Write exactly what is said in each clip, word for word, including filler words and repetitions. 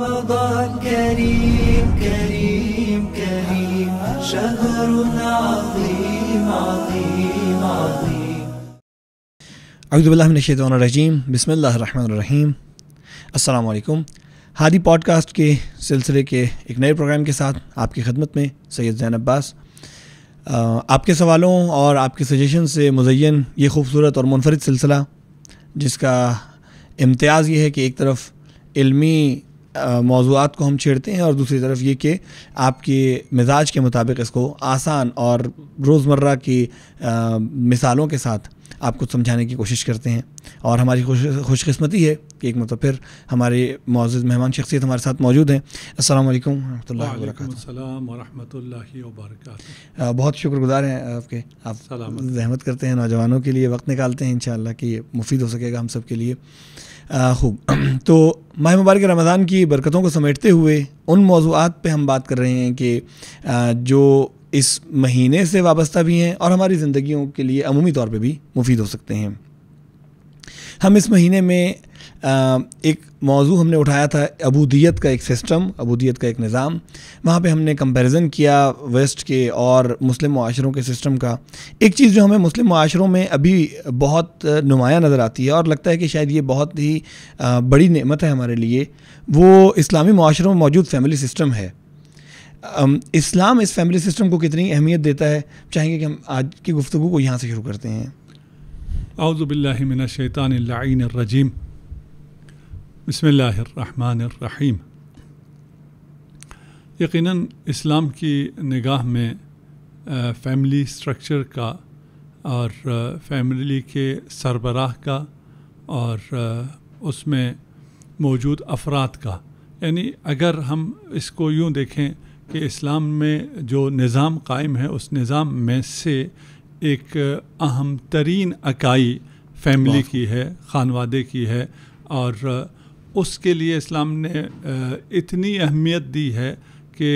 रमज़ान करीम करीम करीम शहरुन अज़ीम अज़ीम अज़ीम। अऊज़ु बिल्लाहि मिनश शैतानिर रजीम, बिस्मिल्लाहिर रहमानिर रहीम। अस्सलामु अलैकुम। हादी पॉडकास्ट के सिलसिले के एक नए प्रोग्राम के साथ आपकी खदमत में सईद ज़ैन अब्बास। आपके सवालों और आपके सजेशन से मुज़य्यन ये खूबसूरत और मुनफरिद सिलसिला, जिसका इम्तियाज़ ये है कि एक तरफ इल्मी मौज़ूआत को हम छेड़ते हैं और दूसरी तरफ ये कि आपके मिजाज के मुताबिक इसको आसान और रोज़मर्रा की मिसालों के साथ आपको समझाने की कोशिश करते हैं। और हमारी खुश खुशकिस्मती है कि एक मतलब फिर हमारे मौजूद मेहमान शख्सियत हमारे साथ मौजूद हैं। अस्सलामु अलैकुम रहमतुल्लाहि व बरकातहू। रहमतुल्लाहि व बरकातहू। बहुत शुक्रगुजार हैं आपके, आप जहमत करते हैं, नौजवानों के लिए वक्त निकालते हैं, इंशाअल्लाह कि ये मुफीद हो सकेगा हम सब के लिए। खूब, तो माह मुबारक रमज़ान की बरकतों को समेटते हुए उन मौज़ूआत पे हम बात कर रहे हैं कि जो इस महीने से वाबस्ता भी हैं और हमारी ज़िंदगियों के लिए अमूमी तौर पे भी मुफीद हो सकते हैं। हम इस महीने में आ, एक मौजू हमने उठाया था, अबूदियत का एक सिस्टम, अबूदियत का एक निज़ाम। वहाँ पे हमने कंपैरिजन किया वेस्ट के और मुस्लिम माशरों के सिस्टम का। एक चीज़ जो हमें मुस्लिम माशरों में अभी बहुत नुमाया नज़र आती है और लगता है कि शायद ये बहुत ही आ, बड़ी नेमत है हमारे लिए, वो इस्लामी माशरों में मौजूद फैमिली सिस्टम है। इस्लाम इस फैमिली सिस्टम को कितनी अहमियत देता है, चाहेंगे कि हम आज की गुफ्तगू को यहाँ से शुरू करते हैं। औज़ु बिल्लाहि मिनश शैतानिर रजीम, बिस्मिल्लाहिर रहमानिर रहीम। यकीनन इस्लाम की निगाह में आ, फैमिली स्ट्रक्चर का और आ, फैमिली के सरबराह का और आ, उसमें मौजूद अफराद का, यानी अगर हम इसको यूँ देखें कि इस्लाम में जो निज़ाम कायम है उस निज़ाम में से एक अहम तरीन अकाई फैमिली की है, खानवादे की है, और उसके लिए इस्लाम ने इतनी अहमियत दी है कि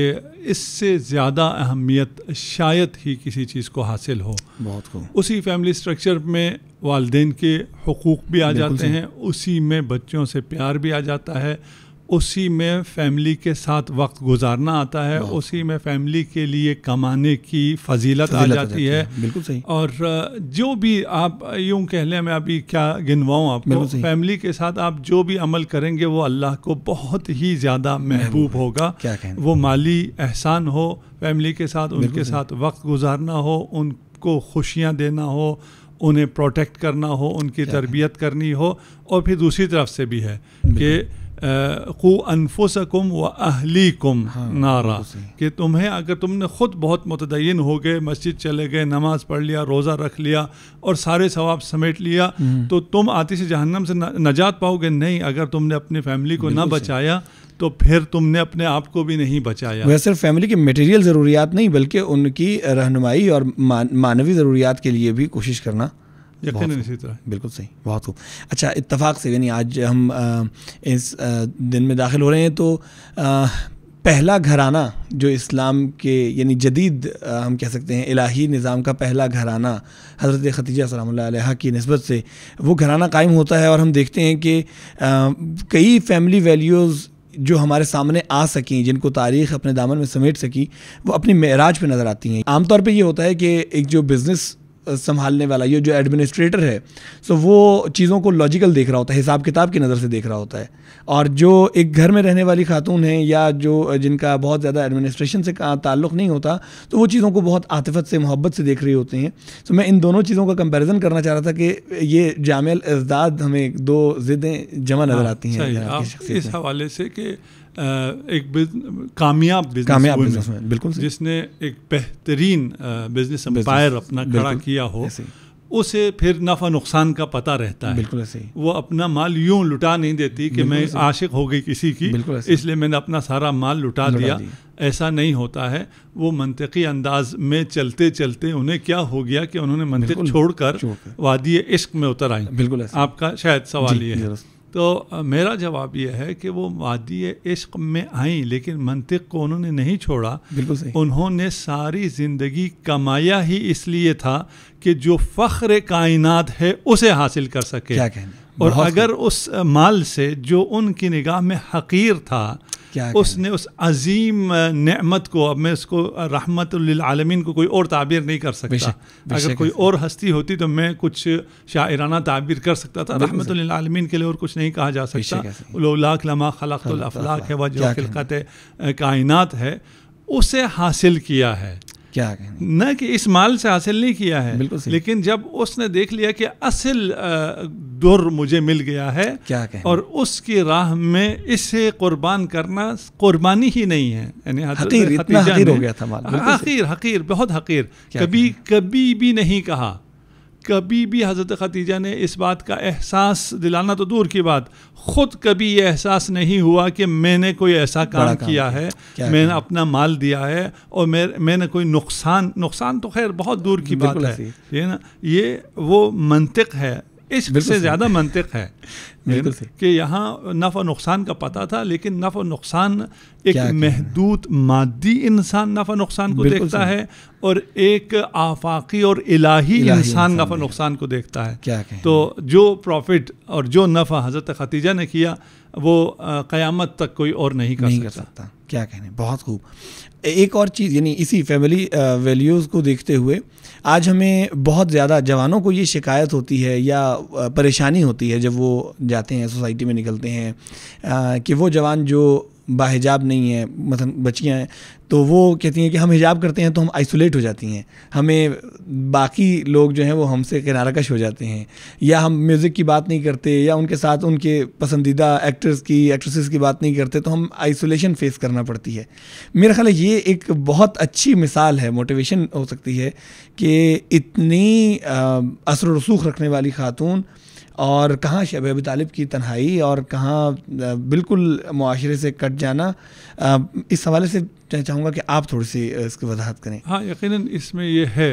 इससे ज़्यादा अहमियत शायद ही किसी चीज़ को हासिल हो। बहुत खूब। उसी फैमिली स्ट्रक्चर में वालिदैन के हुकूक भी आ जाते हैं, उसी में बच्चों से प्यार भी आ जाता है, उसी में फैमिली के साथ वक्त गुजारना आता है, उसी में फैमिली के लिए कमाने की फजीलत, फजीलत आ जाती है, है। बिल्कुल सही। और जो भी आप यूँ कह लें, मैं अभी क्या गिनवाऊँ आपको, फैमिली के साथ आप जो भी अमल करेंगे वो अल्लाह को बहुत ही ज़्यादा महबूब होगा। वो माली एहसान हो, फैमिली के साथ उनके साथ वक्त गुजारना हो, उनको खुशियाँ देना हो, उन्हें प्रोटेक्ट करना हो, उनकी तरबियत करनी हो। और फिर दूसरी तरफ से भी है कि क़ु अनफुसकुम व अहलीकुम नारा, कि तुम्हें अगर तुमने ख़ुद बहुत मुतदय्यन हो गए, मस्जिद चले गए, नमाज़ पढ़ लिया, रोज़ा रख लिया और सारे सवाब समेट लिया, तो तुम आतिश जहन्नम से नजात पाओगे नहीं। अगर तुमने अपनी फैमिली को ना बचाया तो फिर तुमने अपने आप को भी नहीं बचाया। वह सिर्फ फैमिली की मटेरियल ज़रूरियात नहीं बल्कि उनकी रहनुमाई और मानवी ज़रूरियात के लिए भी कोशिश करना। यकीनन इसी तरह। बिल्कुल सही, बहुत खूब। अच्छा, इत्तफाक से यानी आज हम आ, इस आ, दिन में दाखिल हो रहे हैं, तो आ, पहला घराना जो इस्लाम के यानी जदीद आ, हम कह सकते हैं इलाही निज़ाम का पहला घराना हज़रत खदीजा सलामुल्लाह अलैहा की निस्बत से वो घराना कायम होता है। और हम देखते हैं कि कई फैमिली वैल्यूज़ जो हमारे सामने आ सकें, जिनको तारीख़ अपने दामन में समेट सकी, वो अपनी मेराज पर नज़र आती हैं। आमतौर पर ये होता है कि एक जो बिज़नेस संभालने वाला, ये जो एडमिनिस्ट्रेटर है, सो वो चीज़ों को लॉजिकल देख रहा होता है, हिसाब किताब की नज़र से देख रहा होता है। और जो एक घर में रहने वाली खातून हैं या जो जिनका बहुत ज़्यादा एडमिनिस्ट्रेशन से ताल्लुक़ नहीं होता, तो वो चीज़ों को बहुत आतिफत से, मोहब्बत से देख रही होती हैं। तो मैं इन दोनों चीज़ों का कंपैरिजन करना चाह रहा था कि ये जामिअल इज़दाद हमें दो ज़िदें जमा नज़र आती हैं इस हवाले से कि एक कामयाब बिजनेसमैन, बिल्कुल, जिसने एक बेहतरीन बिजनेस एम्पायर अपना खड़ा किया हो, उसे फिर नफ़ा नुकसान का पता रहता है। बिल्कुल ऐसे ही। वो अपना माल यूँ लुटा नहीं देती कि मैं आशिक हो गई किसी की, इसलिए मैंने अपना सारा माल लुटा दिया, ऐसा नहीं होता है। वो मंतिकी अंदाज में चलते चलते उन्हें क्या हो गया कि उन्होंने मंतिक छोड़कर वादी इश्क में उतर आई। बिल्कुल, आपका शायद सवाल ये है। तो मेरा जवाब यह है कि वो वादी इश्क में आई लेकिन मंतिक को उन्होंने नहीं छोड़ा। बिल्कुल सही। उन्होंने सारी ज़िंदगी कमाया ही इसलिए था कि जो फ़ख्र कायनात है उसे हासिल कर सके। क्या कहना। और अगर उस माल से जो उनकी निगाह में हकीर था उसने उस अजीम नेमत को, अब मैं उसको रहमतुल लिल आलमीन को कोई और ताबीर नहीं कर सकता। बेशक, बेशक, अगर कोई और हस्ती होती तो मैं कुछ शायराना ताबीर कर सकता था। रहमतुल लिल आलमीन के लिए और कुछ नहीं कहा जा सकता। लौलाक लमा खलक़तुल अफ़लाक है व जो खिलक़त कायनात है, उसे हासिल किया है, क्या न कि इस माल से हासिल नहीं किया है। लेकिन जब उसने देख लिया कि असल दौर मुझे मिल गया है, क्या और उसकी राह में इसे कुर्बान करना कुर्बानी ही नहीं है, यानी हकीर, इतना हकीर हो गया था माल। हकीर हकीर बहुत हकीर। कभी कभी भी नहीं कहा, कभी भी हज़रत खदीजा ने इस बात का एहसास दिलाना तो दूर की बात, ख़ुद कभी ये एहसास नहीं हुआ कि मैंने कोई ऐसा काम किया है, मैंने अपना माल दिया है और मैं मैंने कोई नुकसान, नुकसान तो खैर बहुत दूर की बात है, ये ना, ये वो मंतिक है, इश्क से ज़्यादा मंतिक है कि यहाँ नफ़ और नुकसान का पता था। लेकिन नफ़ और नुकसान एक महदूद मादी इंसान नफ़ और नुकसान को देखता है और एक आफाकी और इलाही इंसान नफ़ और नुकसान को देखता है। तो जो प्रॉफिट और जो नफ़ा हज़रत खदीजा ने किया वो क़यामत तक कोई और नहीं कर सकता। क्या कहने, बहुत खूब। एक और चीज़, यानी इसी फैमिली वैल्यूज़ को देखते हुए आज हमें बहुत ज़्यादा जवानों को ये शिकायत होती है या परेशानी होती है जब वो जाते हैं सोसाइटी में निकलते हैं आ, कि वो जवान जो बाहिजाब नहीं है, मतलब बच्चियाँ हैं, तो वो कहती हैं कि हम हिजाब करते हैं तो हम आइसोलेट हो जाती हैं, हमें बाकी लोग जो हैं वो हमसे किनाराकश हो जाते हैं, या हम म्यूज़िक की बात नहीं करते या उनके साथ उनके पसंदीदा एक्टर्स की एक्ट्रेसेस की बात नहीं करते, तो हम आइसोलेशन फेस करना पड़ती है। मेरा ख्याल है ये एक बहुत अच्छी मिसाल है, मोटिवेशन हो सकती है कि इतनी असर रसूख रखने वाली खातून, और कहाँ शब अबी तालिब की तन्हाई और कहाँ बिल्कुल मुआशरे से कट जाना। इस हवाले से चाहूँगा कि आप थोड़ी सी इसकी वजाहत करें। हाँ, यकीनन इसमें यह है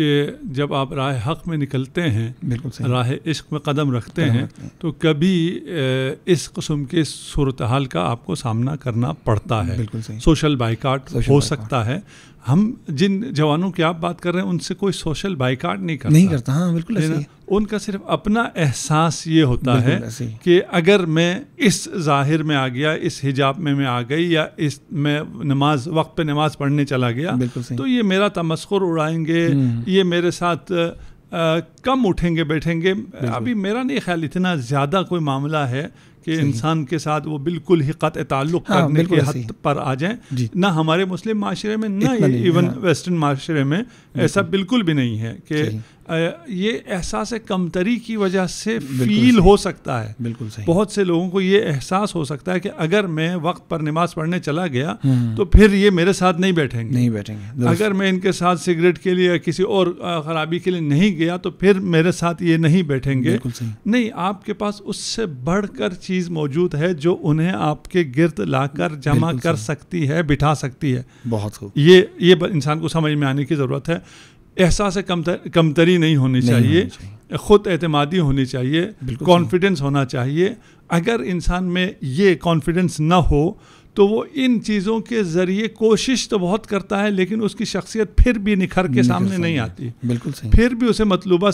कि जब आप राह हक़ में निकलते हैं, बिल्कुल राह इश्क में कदम रखते हैं, हैं तो कभी इस किस्म के सूरत हाल का आपको सामना करना पड़ता है। बिल्कुल सोशल बाइकाट हो सकता है। हम जिन जवानों की आप बात कर रहे हैं उनसे कोई सोशल बाइकाट नहीं करता, नहीं करता हाँ, बिल्कुल ऐसे। उनका सिर्फ अपना एहसास ये होता है कि अगर मैं इस जाहिर में आ गया, इस हिजाब में मैं आ गई, या इस मैं नमाज वक्त पे नमाज पढ़ने चला गया तो ये मेरा तमस्खुर उड़ाएंगे, ये मेरे साथ आ, कम उठेंगे बैठेंगे। अभी मेरा नहीं ख्याल इतना ज़्यादा कोई मामला है कि इंसान के साथ वो बिल्कुल ही क़त्अ ताल्लुक़ हाँ, करने के हद पर आ जाएं। ना हमारे मुस्लिम माशरे में ना इवन हाँ। वेस्टर्न माशरे में ऐसा बिल्कुल भी नहीं है कि ये एहसास कमतरी की वजह से फील हो सकता है। बिल्कुल सही। बहुत से लोगों को ये एहसास हो सकता है कि अगर मैं वक्त पर नमाज पढ़ने चला गया तो फिर ये मेरे साथ नहीं बैठेंगे नहीं बैठेंगे अगर मैं इनके साथ सिगरेट के लिए या किसी और ख़राबी के लिए नहीं गया तो फिर मेरे साथ ये नहीं बैठेंगे। नहीं, आपके पास उससे बढ़कर चीज़ मौजूद है जो उन्हें आपके गिर्द लाकर जमा कर सकती है, बिठा सकती है। बहुत खूब। ये ये इंसान को समझ में आने की ज़रूरत है। एहसास कमतर कमतरी नहीं होनी नहीं चाहिए, चाहिए। ख़ुद एतमादी होनी चाहिए, कॉन्फिडेंस होना चाहिए। अगर इंसान में ये कॉन्फिडेंस ना हो तो वो इन चीज़ों के ज़रिए कोशिश तो बहुत करता है लेकिन उसकी शख्सियत फिर भी निखर के सामने नहीं आती। बिल्कुल सही। फिर भी उसे मतलूबा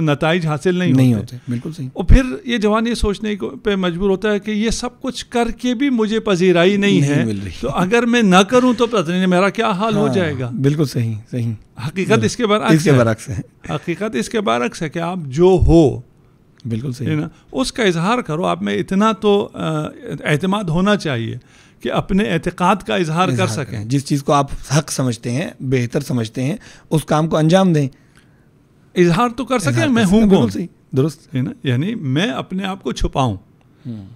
नताइज हासिल नहीं, नहीं होते, होते। बिल्कुल सही। और फिर ये जवान ये सोचने पे मजबूर होता है कि ये सब कुछ करके भी मुझे पजीराई नहीं, नहीं है, तो अगर मैं ना करूँ तो पता नहीं मेरा क्या हाल हो जाएगा। बिल्कुल सही सही। हकीकत इसके बरअक्स है, हकीकत इसके बरअक्स है कि आप जो हो बिल्कुल सही है ना, उसका इजहार करो। आप में इतना तो एतमाद होना चाहिए कि अपने एतिकाद का इजहार कर सकें। जिस चीज़ को आप हक समझते हैं, बेहतर समझते हैं, उस काम को अंजाम दें, इजहार तो कर सकें। मैं हूँ बिल्कुल सही, दुरुस्त है ना, यानी मैं अपने आप को छुपाऊँ,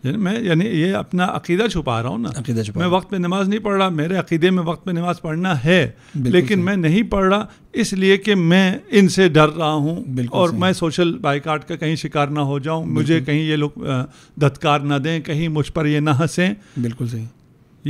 यानी मैं यानी ये अपना अकीदा छुपा रहा हूँ ना। अकीदा छुपा, मैं वक्त पे नमाज़ नहीं पढ़ रहा, मेरे अकीदे में वक्त पे नमाज़ पढ़ना है लेकिन मैं नहीं पढ़ रहा इसलिए कि मैं इनसे डर रहा हूँ और मैं सोशल बाइकाट का कहीं शिकार ना हो जाऊँ, मुझे कहीं ये लोग धत्कार ना दें, कहीं मुझ पर ये ना हंसें। बिल्कुल सही।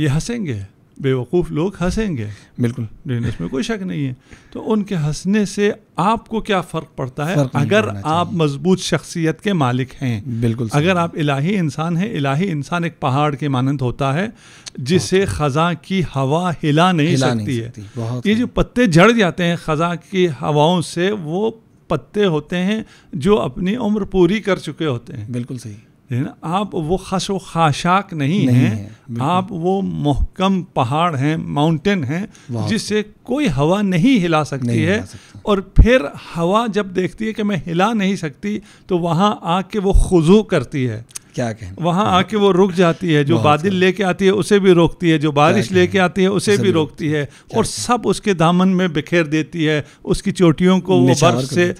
ये हंसेंगे, बेवकूफ़ लोग हंसेंगे, बिल्कुल इसमें कोई शक नहीं है। तो उनके हंसने से आपको क्या फ़र्क पड़ता है अगर आप मजबूत शख्सियत के मालिक हैं। बिल्कुल। अगर आप इलाही इंसान हैं, इलाही इंसान एक पहाड़ के मानंद होता है जिसे ख़ज़ा की हवा हिला नहीं हिला सकती नहीं है। ये जो पत्ते झड़ जाते हैं ख़ज़ा की हवाओं से, वो पत्ते होते हैं जो अपनी उम्र पूरी कर चुके होते हैं। बिल्कुल सही है ना, आप वो खश व खाशाक नहीं हैं, आप वो मुहकम पहाड़ हैं, माउंटेन हैं, जिसे कोई हवा नहीं हिला सकती नहीं है हिला और फिर हवा जब देखती है कि मैं हिला नहीं सकती तो वहाँ आके वो खुजू करती है, क्या कहना, वहाँ आके वो रुक जाती है। जो बादल लेके आती है उसे भी रोकती है, जो बारिश लेके आती है उसे भी रोकती है और सब उसके दामन में बिखेर देती है, उसकी चोटियों को वो बर्फ से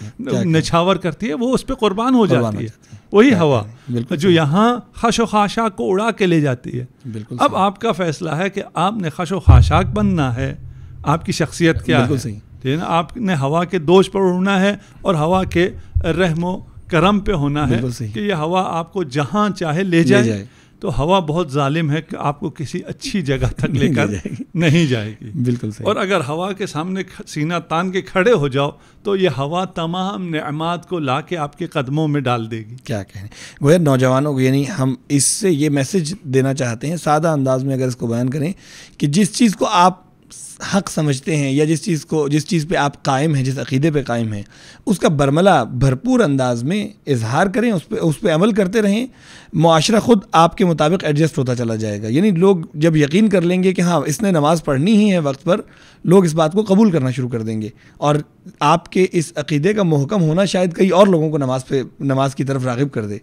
निछावर करती है, वो उस पर कुर्बान हो जाती है। वही हवा जो यहाँ खशो खाशाक को उड़ा के ले जाती है। अब आपका फैसला है कि आपने खशो खाशाक बनना है, आपकी शख्सियत क्या है, ठीक है ना। आपने हवा के दोष पर उड़ना है और हवा के रहमो करम पे होना है कि ये हवा आपको जहाँ चाहे ले जाए, ले जाए। तो हवा बहुत जालिम है कि आपको किसी अच्छी जगह तक लेकर ले नहीं जाएगी। बिल्कुल सही। और अगर हवा के सामने सीना तान के खड़े हो जाओ तो ये हवा तमाम नेमात को ला के आपके कदमों में डाल देगी। क्या कहने, गोया नौजवानों को, यानी हम इससे ये मैसेज देना चाहते हैं सादा अंदाज में, अगर इसको बयान करें कि जिस चीज़ को आप हक़ समझते हैं या जिस चीज़ को, जिस चीज़ पे आप कायम हैं, जिस अक़ीदे पे कायम हैं, उसका बरमला भरपूर अंदाज़ में इजहार करें, उस पर उस पर अमल करते रहें, मुआशरा ख़ुद आपके मुताबिक एडजस्ट होता चला जाएगा। यानी लोग जब यकीन कर लेंगे कि हाँ इसने नमाज़ पढ़नी ही है वक्त पर, लोग इस बात को कबूल करना शुरू कर देंगे और आपके इस अक़ीदे का मुहकम होना शायद कई और लोगों को नमाज पे नमाज़ की तरफ राग़िब कर दे।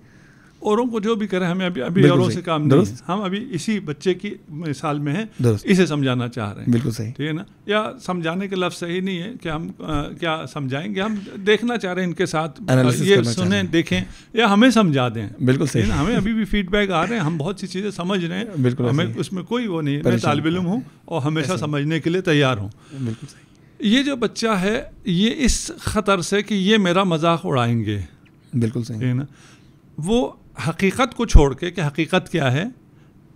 औरों को जो भी करें, हमें अभी अभी औरों से काम नहीं है, हम अभी इसी बच्चे की मिसाल में हैं, इसे समझाना चाह रहे हैं। बिल्कुल सही, ठीक है ना। या समझाने के लफ्ज़ सही नहीं है कि हम आ, क्या समझाएंगे, हम देखना चाह रहे हैं इनके साथ, ये सुने देखें या हमें समझा दें। बिल्कुल सही ना, हमें अभी भी फीडबैक आ रहे हैं, हम बहुत सी चीज़ें समझ रहे हैं। बिल्कुल, हमें उसमें कोई वो नहीं है। मैं तालिब इल्म हूँ और हमेशा समझने के लिए तैयार हूँ। बिल्कुल सही। ये जो बच्चा है ये इस ख़तर से कि ये मेरा मजाक उड़ाएंगे, बिल्कुल सही है ना, वो हकीकत को छोड़ के कि हकीकत क्या है,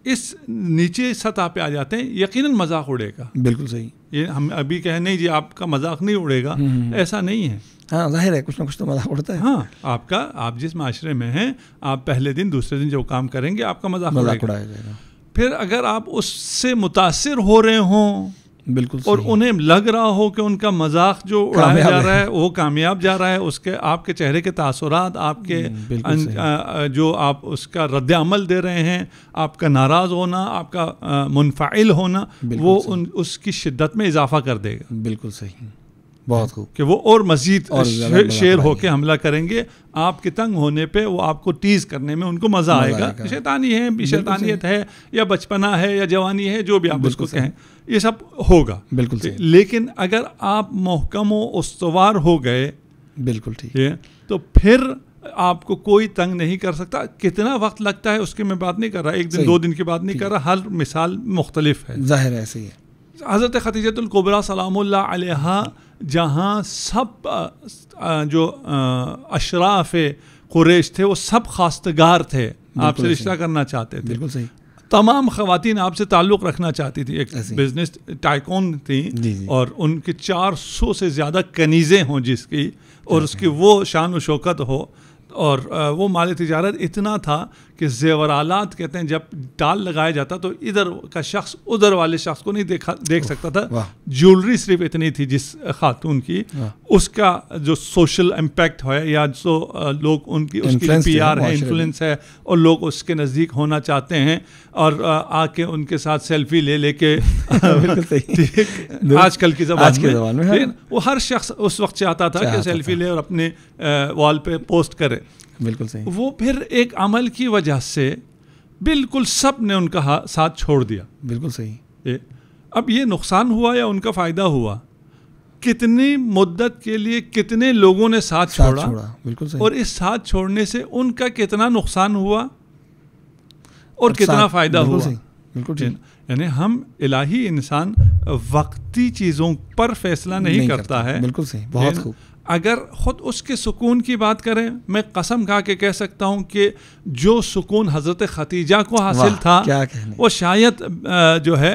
इस नीचे सतह पे आ जाते हैं, यकीनन मजाक उड़ेगा। बिल्कुल सही। ये हम अभी कहें नहीं जी आपका मजाक नहीं उड़ेगा, ऐसा नहीं है। हाँ जाहिर है कुछ ना कुछ तो मजाक उड़ता है। हाँ, आपका, आप जिस माशरे में हैं, आप पहले दिन दूसरे दिन जो काम करेंगे आपका मजाक मजाक उड़ाया जाएगा। फिर अगर आप उससे मुतासिर हो रहे हों, बिल्कुल, और उन्हें लग रहा हो कि उनका मजाक जो उड़ाया जा रहा है वो कामयाब जा रहा है, उसके आपके चेहरे के तासुरात, आपके जो आप उसका रद्द अमल दे रहे हैं, आपका नाराज़ होना, आपका मुनफ़ाइल होना, वो उन उसकी शिद्दत में इजाफा कर देगा। बिल्कुल सही, बहुत खूब, कि वो और मज़ीद शेर होके हमला करेंगे। आपके तंग होने पे वो आपको टीज़ करने में उनको मज़ा आएगा। शैतानी है, शैतानियत है, या बचपना है, या जवानी है, जो भी आप उसको कहें, ये सब होगा। बिल्कुल। लेकिन अगर आप मोहकम व उस्तवार हो गए, बिल्कुल ठीक है, तो फिर आपको कोई तंग नहीं कर सकता। कितना वक्त लगता है उसकी मैं बात नहीं कर रहा, एक दिन दो दिन की बात नहीं कर रहा, हर मिसाल मुख्तलिफ है, ज़ाहिर है, ऐसे ही है। हज़रत खदीजतुल कुबरा सलामुल्लाह अलैहा, जहाँ सब जो अशराफ कुरैश थे वो सब खास्तगार थे, आपसे रिश्ता करना चाहते थे। बिल्कुल सही। तमाम ख़वातीन आपसे ताल्लुक़ रखना चाहती थी, एक बिज़नेस टाइकून थी जी जी। और उनके चार सौ से ज़्यादा कनीज़ें हों जिसकी, और उसकी वो शान व शौकत हो, और वो माल तिजारत इतना था कि ज़ेवरालात कहते हैं, जब टाल लगाया जाता तो इधर का शख्स उधर वाले शख्स को नहीं देखा देख सकता था। ज्वेलरी सिर्फ इतनी थी जिस खातून की, उसका जो सोशल इम्पैक्ट है या जो लोग उनकी उसकी पी आर है, इन्फ्लुएंस है, और लोग उसके नज़दीक होना चाहते हैं और आके उनके साथ सेल्फी ले लेके आजकल की ज़बान में वो हर शख्स उस वक्त चाहता था कि सेल्फी ले और अपने वॉल पे पोस्ट करे। बिल्कुल सही। वो फिर एक अमल की वजह से बिल्कुल सब ने उनका साथ छोड़ दिया। बिल्कुल सही। ए, अब ये नुकसान हुआ या उनका फ़ायदा हुआ, कितनी मुद्दत के लिए कितने लोगों ने साथ, साथ छोड़ा, छोड़ा। बिल्कुल सही। और इस साथ छोड़ने से उनका कितना नुकसान हुआ और कितना फ़ायदा हुआ। बिल्कुल ठीक। यानी हम इलाही इंसान वक्ती चीज़ों पर फैसला नहीं, नहीं करता, करता है। बिल्कुल सही, बहुत खूब। अगर ख़ुद उसके सुकून की बात करें, मैं कसम खा के कह सकता हूँ कि जो सुकून हज़रत खतीजा को हासिल था वो शायद जो है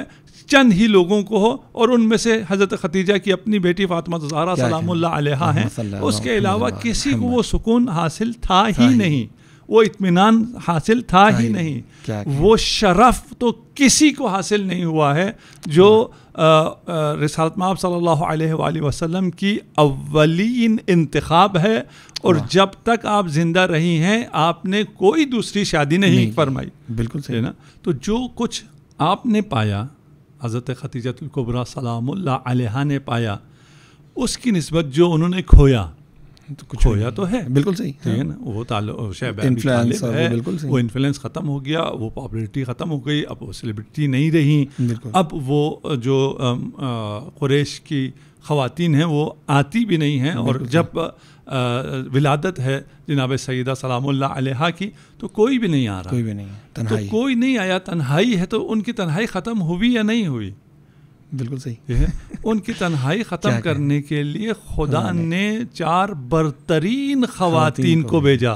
चंद ही लोगों को हो, और उनमें से हज़रत खदीजा की अपनी बेटी फ़ातिमा ज़हरा सलामुल्लाह अलैहा हैं। उसके अलावा किसी को वो सुकून हासिल था ही नहीं, वो इत्मीनान हासिल था ही नहीं, वो शरफ़ तो किसी को हासिल नहीं हुआ है जो रिसालत माब सल्लल्लाहु अलैहि वसल्लम की अव्वलीन इंतखाब है। और जब तक आप ज़िंदा रही हैं आपने कोई दूसरी शादी नहीं फरमाई। बिल्कुल सही ना। तो जो कुछ आपने पाया, हज़रत खदीजतुल कुबरा सलामुल्लाह अलैहा ने पाया, उसकी निस्बत जो उन्होंने खोया, तो कुछ खोया तो है, बिल्कुल सही है ना, वो ताल्लुक़ है, वो इन्फ्लुएंस ख़त्म हो गया, वो पॉपुलरिटी ख़त्म हो गई, अब वो सेलिब्रिटी नहीं रही, अब वो जो कुरैश की ख़वातीन हैं वो आती भी नहीं हैं। और जब विलादत है जनाब सईदा सलामुल्लाह अलैहा की तो कोई भी नहीं आ रहा, कोई भी नहीं, तन्हाई, तो कोई नहीं आया, तन्हाई है, तो उनकी तन्हाई ख़त्म हुई या नहीं हुई? बिल्कुल सही है। उनकी तन्हाई ख़त्म करने के लिए खुदा ने चार बरतरीन ख़वातीन को भेजा,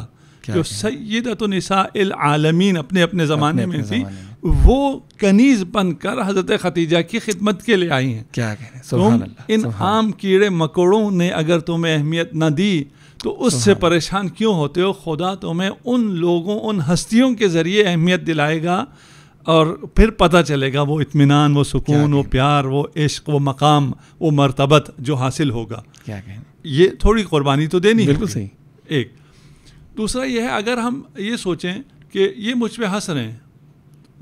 जो सैयदतुन्निसा अलामीन अपने अपने ज़माने में थी, वो कनीज़ बनकर हज़रत खदीजा की खिदमत के लिए आई हैं। क्या कह रहे हैं, सुभान अल्लाह। इन आम कीड़े मकोड़ों ने अगर तुम्हें अहमियत न दी तो उससे परेशान क्यों होते हो, खुदा तुम्हें उन लोगों, उन हस्तियों के ज़रिए अहमियत दिलाएगा और फिर पता चलेगा वो इत्मीनान, वो सुकून, वो प्यार, वो इश्क, वो मकाम, वो मरतबत जो हासिल होगा। क्या कहें, ये थोड़ी कुर्बानी तो देनी है। बिल्कुल सही। एक दूसरा ये है, अगर हम ये सोचें कि ये मुझ पर हंस रहे हैं,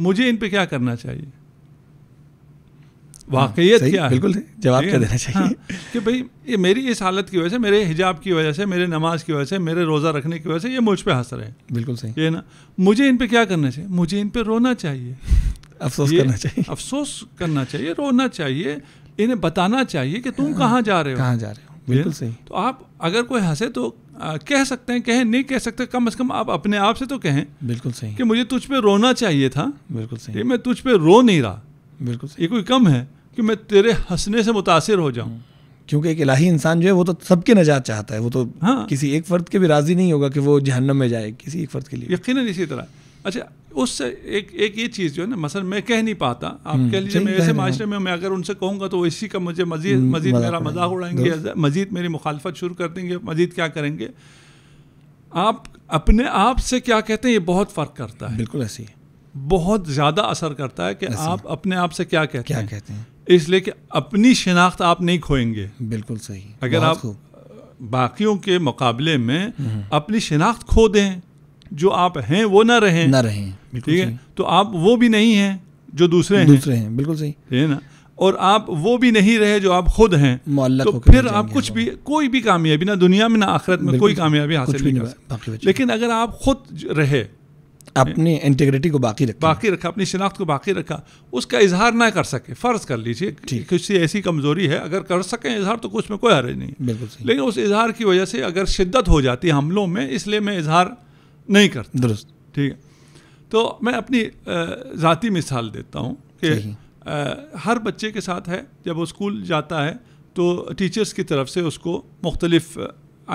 मुझे इन पे क्या करना चाहिए, वाकईत क्या है? बिल्कुल जवाब क्या देना चाहिए? हाँ, कि भाई ये मेरी इस हालत की वजह से, मेरे हिजाब की वजह से, मेरे नमाज की वजह से, मेरे रोज़ा रखने की वजह से ये मुझ पे हंस रहे हैं। बिल्कुल सही है ना, मुझे इन पे क्या करना चाहिए? मुझे इन पे रोना चाहिए, अफसोस करना चाहिए, अफसोस करना चाहिए, रोना चाहिए, इन्हें बताना चाहिए कि तुम कहाँ जा रहे हो, कहाँ जा रहे हो। बिल्कुल सही। तो आप अगर कोई हंसे तो आ, कह सकते हैं, कहें नहीं कह सकते, कम से कम आप अपने आप से तो कहें। बिल्कुल सही। कि मुझे तुझ पे रोना चाहिए था। बिल्कुल सही। ये मैं तुझ पे रो नहीं रहा। बिल्कुल सही। ये कोई कम है कि मैं तेरे हंसने से मुतासिर हो जाऊं, क्योंकि एक इलाही इंसान जो है वो तो सबके नजात चाहता है, वो तो हाँ। किसी एक फ़र्द के भी राज़ी नहीं होगा कि वो जहन्नम में जाए, किसी एक फ़र्द के लिए। यकीनन इसी तरह। अच्छा, उससे एक एक ये चीज़ जो है ना, मसलन मैं कह नहीं पाता, आप कह लीजिए मैं ऐसे माशरे में, मैं अगर उनसे कहूँगा तो वो इसी का मुझे मजीद मजीद मेरा मजाक उड़ाएंगे, मजीद मेरी मुखालफत शुरू कर देंगे, मजीद क्या करेंगे। आप अपने आप से क्या कहते हैं, ये बहुत फ़र्क करता है। बिल्कुल ऐसी बहुत ज़्यादा असर करता है कि आप अपने आप से क्या कहते हैं, क्या कहते हैं, इसलिए कि अपनी शिनाख्त आप नहीं खोएंगे। बिल्कुल सही। अगर आप बाकियों के मुकाबले में अपनी शिनाख्त खो दें, जो आप हैं वो ना रहें, ना रहें, ठीक है, तो आप वो भी नहीं हैं जो दूसरे हैं, दूसरे हैं। बिल्कुल सही है ना, और आप वो भी नहीं रहे जो आप खुद हैं, तो फिर आप कुछ भी, कोई भी कामयाबी ना दुनिया में ना आखिरत में कोई कामयाबी हासिल नहीं कर सकते। लेकिन अगर आप खुद रहे, अपनी इंटीग्रिटी को बाकी रखा, बाकी रखा, अपनी शिनाख्त को बाकी रखा, उसका इजहार ना कर सके, फ़र्ज़ कर लीजिए कुछ ऐसी कमज़ोरी है, अगर कर सकें इजहार तो कुछ में कोई हर्ज नहीं। बिल्कुल सही। लेकिन उस इजहार की वजह से अगर शिद्दत हो जाती है हमलों में, इसलिए मैं इजहार नहीं करता। दुरुस्त। ठीक है, तो मैं अपनी ज़ाती मिसाल देता हूँ कि हर बच्चे के साथ है, जब वो स्कूल जाता है तो टीचर्स की तरफ से उसको मुख्तलिफ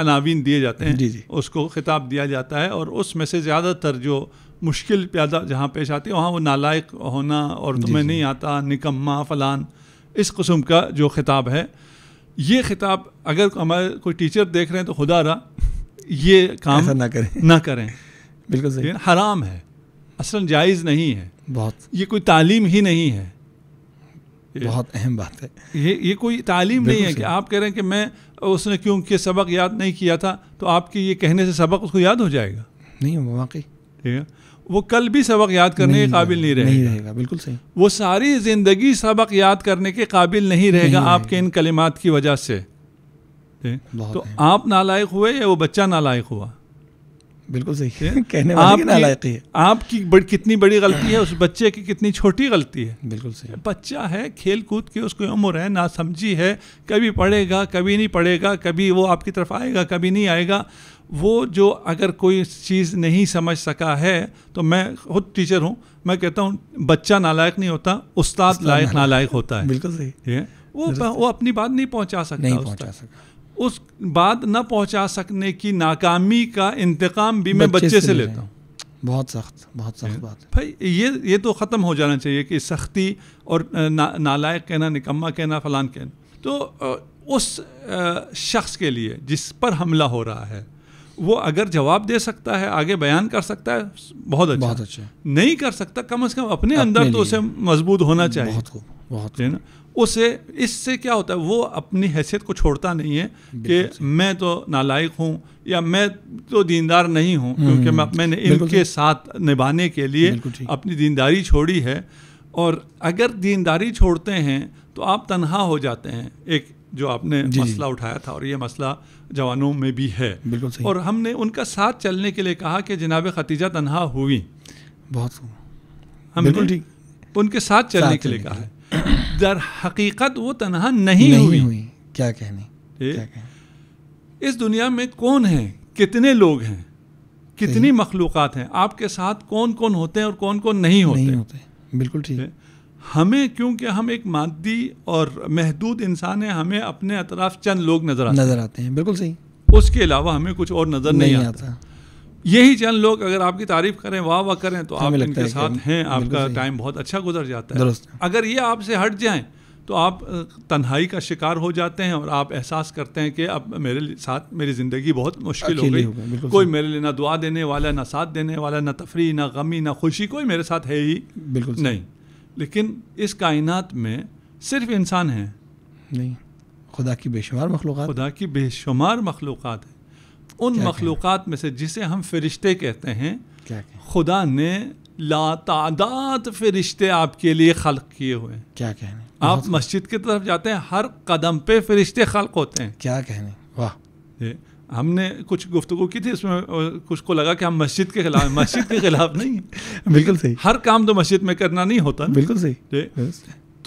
अनावीन दिए जाते हैं। जी जी। उसको खिताब दिया जाता है, और उसमें से ज़्यादातर जो मुश्किल पैदा जहाँ पेश आती है वहाँ वो नालायक होना, और तुम्हें नहीं आता, निकम्मा, फलान, इस किस्म का जो खिताब है, ये खिताब अगर हमारे कोई टीचर देख रहे हैं तो खुदा रा ये काम ना करें, ना करें। बिल्कुल सही। हराम है, असलन जायज़ नहीं है, बहुत, ये कोई तालीम ही नहीं है, बहुत अहम बात है, ये ये कोई तालीम नहीं है कि आप कह रहे हैं कि मैं, उसने क्योंकि सबक याद नहीं किया था तो आपके ये कहने से सबक उसको याद हो जाएगा, नहीं वाकई, ठीक है, वो कल भी सबक याद करने के काबिल नहीं रहेगा। बिल्कुल सही। वो सारी ज़िंदगी सबक याद करने के काबिल नहीं रहेगा आपके इन कलिमात की वजह से। तो आप नालायक हुए या वो बच्चा नालायक हुआ? बिल्कुल सही है। कहने वाले की नालायकी है, आपकी बड़, कितनी बड़ी गलती है, उस बच्चे की कितनी छोटी गलती है। बिल्कुल सही। बच्चा है, खेल कूद की उसकी उम्र है, नासमझी है, कभी पढ़ेगा कभी नहीं पढ़ेगा, कभी वो आपकी तरफ आएगा कभी नहीं आएगा। वो जो अगर कोई चीज़ नहीं समझ सका है, तो मैं खुद टीचर हूँ, मैं कहता हूँ बच्चा नालायक नहीं होता, उस्ताद लायक नालायक होता है। बिल्कुल सही है। वो वो अपनी बात नहीं पहुँचा सकता, उस बात ना पहुंचा सकने की नाकामी का इंतकाम भी मैं बच्चे से, से लेता हूँ। बहुत सख्त, बहुत सख्त बात है भाई, ये ये तो ख़त्म हो जाना चाहिए कि सख्ती और ना, नालायक कहना, निकम्मा कहना, फलान कहना। तो उस शख्स के लिए जिस पर हमला हो रहा है, वो अगर जवाब दे सकता है, आगे बयान कर सकता है, बहुत अच्छा, बहुत अच्छा। नहीं कर सकता, कम अज़ कम अपने अंदर तो उसे मजबूत होना चाहिए। बहुत खूब, बहुत है ना। उसे, इससे क्या होता है, वो अपनी हैसियत को छोड़ता नहीं है कि मैं तो नालायक हूँ या मैं तो दीनदार नहीं हूँ, क्योंकि मैं मैंने इनके साथ निभाने के लिए अपनी दीनदारी छोड़ी है। और अगर दीनदारी छोड़ते हैं तो आप तन्हा हो जाते हैं। एक जो आपने मसला उठाया था और ये मसला जवानों में भी है, बिल्कुल सही। और हमने उनका साथ चलने के लिए कहा कि जनाब खदीजा तन्हा हुई, बहुत हमने ठीक उनके साथ चलने के लिए कहा है। दर हकीकत वो तन्हा नहीं हुई। क्या कहने, इस दुनिया में कौन है, कितने लोग हैं, कितनी मखलूक़ात हैं, आपके साथ कौन कौन होते हैं और कौन कौन नहीं होते। बिल्कुल ठीक है। हमें क्योंकि हम एक मादी और महदूद इंसान है, हमें अपने अतराफ चंद लोग नजर आते नजर आते हैं। बिल्कुल सही। उसके अलावा हमें कुछ और नज़र नहीं, नहीं आता, आता। यही चंद लोग अगर आपकी तारीफ करें, वाह वाह करें तो आप इनके है साथ हैं, आपका टाइम बहुत अच्छा गुजर जाता है। अगर ये आपसे हट जाएं तो आप तन्हाई का शिकार हो जाते हैं और आप एहसास करते हैं कि अब मेरे साथ मेरी ज़िंदगी बहुत मुश्किल हो गई, कोई मेरे लिए ना दुआ देने वाला, ना साथ देने वाला, ना तफरी, ना गमी, ना खुशी, कोई मेरे साथ है ही बिल्कुल नहीं। लेकिन इस कायनात में सिर्फ इंसान है नहीं, खुदा की बेशुमार मखलूक़ात, खुदा की बेशुमार मखलूक़ात है। उन मखलूक़ात में से जिसे हम फ़रिश्ते कहते हैं, खुदा ने लातादात फ़रिश्ते आपके लिए खल्क़ किए हुए हैं। क्या कहने, आप मस्जिद की तरफ जाते हैं, हर कदम पे फ़रिश्ते खल्क़ होते हैं। क्या कहने, वाह। हमने कुछ गुफ्तगू की थी, इसमें कुछ को लगा कि हम मस्जिद के खिलाफ मस्जिद के खिलाफ नहीं, बिल्कुल सही। हर काम तो मस्जिद में करना नहीं होता, बिल्कुल सही।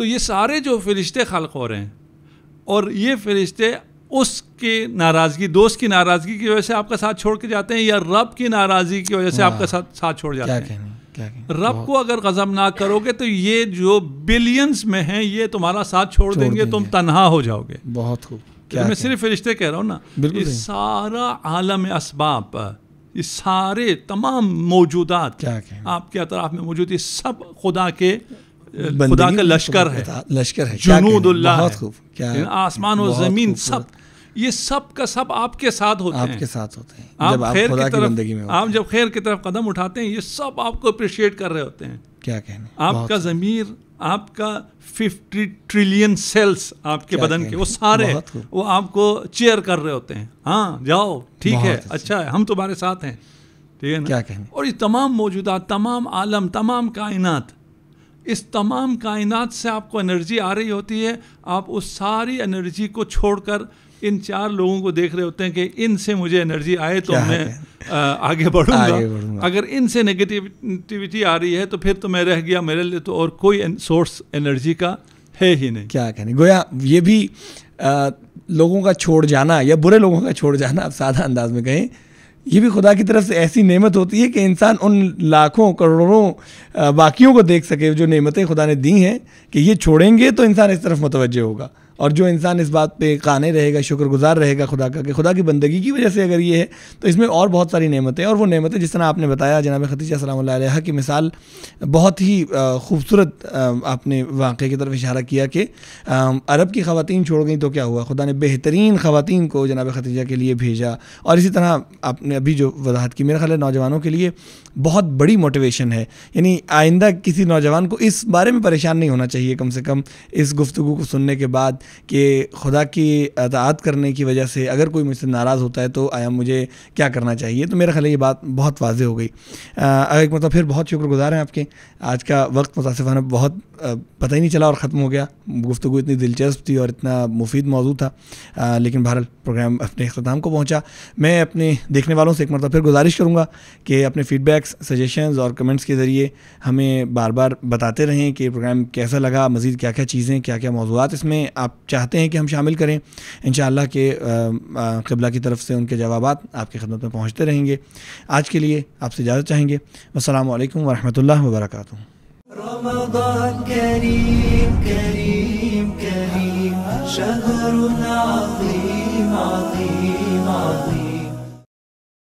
तो ये सारे जो फ़रिश्ते खल्क़ हो रहे हैं और ये फ़रिश्ते उसकी नाराज़गी, दोस्त की नाराज़गी की वजह से आपका साथ छोड़ के जाते हैं या रब की नाराज़गी की वजह से आपका साथ साथ छोड़ जाते हैं। क्या कहने, क्या कहने? रब को अगर गज़ब ना करोगे तो ये जो बिलियंस में हैं ये तुम्हारा साथ छोड़ देंगे, देंगे। तुम तन्हा हो जाओगे। बहुत खूब। क्या मैं सिर्फ फरिश्ते कह रहा हूँ ना, ये सारा आलम असबाब, ये सारे तमाम मौजूदात आपके अतराफ में मौजूद, ये सब खुदा के खुदा का लश्कर है, लश्कर है, जुनूदुल्लाह। आसमान और ज़मीन सब, ये सब का सब आपके साथ होते हैं, आपके साथ होते हैं। आप खैर की तरफ, आप जब खैर की तरफ कदम उठाते हैं, ये सब आपको अप्रिशिएट कर रहे होते हैं। क्या कहने, आपका ज़मीर, आपका फिफ्टी ट्रिलियन सेल्स आपके बदन के, वो सारे वो आपको चीयर कर रहे होते हैं। हाँ जाओ, ठीक है, अच्छा है, हम तुम्हारे साथ हैं, ठीक है ना। क्या कहने, और ये तमाम मौजूदात, तमाम आलम, तमाम कायनात, इस तमाम कायनात से आपको एनर्जी आ रही होती है। आप उस सारी एनर्जी को छोड़कर इन चार लोगों को देख रहे होते हैं कि इनसे मुझे एनर्जी आए तो मैं आगे बढ़ूंगा, अगर इनसे नेगेटिविटी आ रही है तो फिर तो मैं रह गया, मेरे लिए तो और कोई सोर्स एनर्जी का है ही नहीं। क्या कहने, गोया ये भी आ, लोगों का छोड़ जाना या बुरे लोगों का छोड़ जाना, आप सादा अंदाज में कहें, ये भी खुदा की तरफ से ऐसी नेमत होती है कि इंसान उन लाखों करोड़ों बाकियों को देख सके जो नेमतें खुदा ने दी हैं, कि ये छोड़ेंगे तो इंसान इस तरफ मुतवज्जह होगा। और जो इंसान इस बात पे काने रहेगा, शुक्रगुजार रहेगा खुदा का कि खुदा की बंदगी की वजह से अगर ये है तो इसमें और बहुत सारी नेमतें, और वो नेमतें जिस तरह आपने बताया जनाब खदीजा सलामुल्लाह अलैहा की मिसाल, बहुत ही खूबसूरत आपने वाक़े की तरफ इशारा किया कि अरब की ख़वातीन छोड़ गई तो क्या हुआ, खुदा ने बेहतरीन ख़वातीन को जनाब खदीजा के लिए भेजा। और इसी तरह आपने अभी जो वजाहत की, मेरा ख्याल है नौजवानों के लिए बहुत बड़ी मोटिवेशन है, यानी आइंदा किसी नौजवान को इस बारे में परेशान नहीं होना चाहिए, कम से कम इस गुफ्तगू को सुनने के बाद, कि खुदा की अताअत करने की वजह से अगर कोई मुझसे नाराज़ होता है तो आया मुझे क्या करना चाहिए। तो मेरा ख्याल ये बात बहुत वाज़ेह हो गई। एक मतलब फिर बहुत शुक्रगुजार हैं आपके, आज का वक्त मुतासिफ़ाना बहुत पता ही नहीं चला और ख़त्म हो गया, गुफ्तगू इतनी दिलचस्प थी और इतना मुफीद मौजू था। आ, लेकिन बहरहाल प्रोग्राम अपने अख्ताम को पहुँचा। मैं अपने देखने वालों से एक मतलब फिर गुजारिश करूँगा कि अपने फ़ीडबैक्स, सजेशनस और कमेंट्स के ज़रिए हमें बार बार बताते रहें कि प्रोग्राम कैसा लगा, मज़ीद क्या क्या चीज़ें, क्या क्या मौजूद इसमें आप चाहते हैं कि हम शामिल करें। इंशाअल्लाह के क़िबला की तरफ से उनके जवाबात आपकी खिदमत में पहुँचते रहेंगे। आज के लिए आपसे इजाज़त चाहेंगे। वस्सलामु अलैकुम वरहमतुल्लाहि वबरकातुहू। रमज़ान करीम करीम करीम, शहरुन अज़ीम अज़ीम अज़ीम।